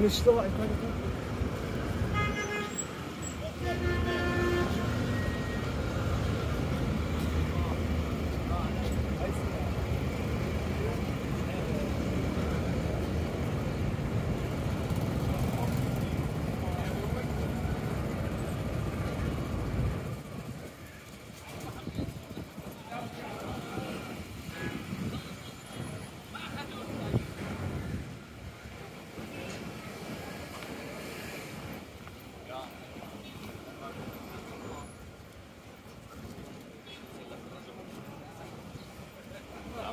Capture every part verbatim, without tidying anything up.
You're still in front of me.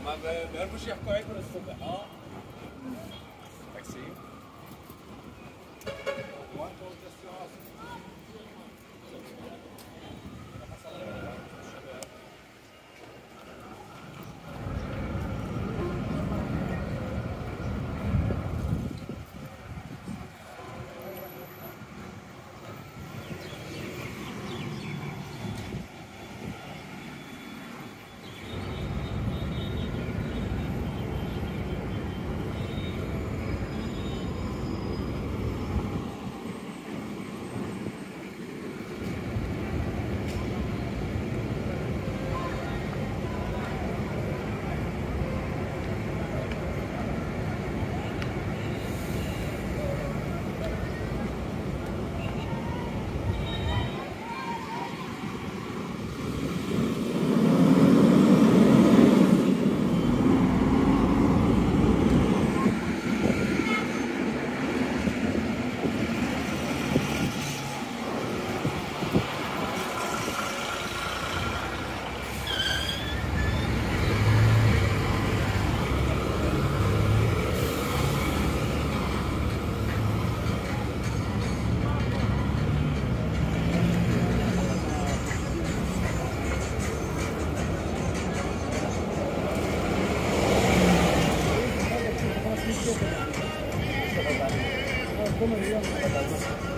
ما بيعرفوش يحكوا عليكم الصبح اه تاكسي Come on, come on, come on.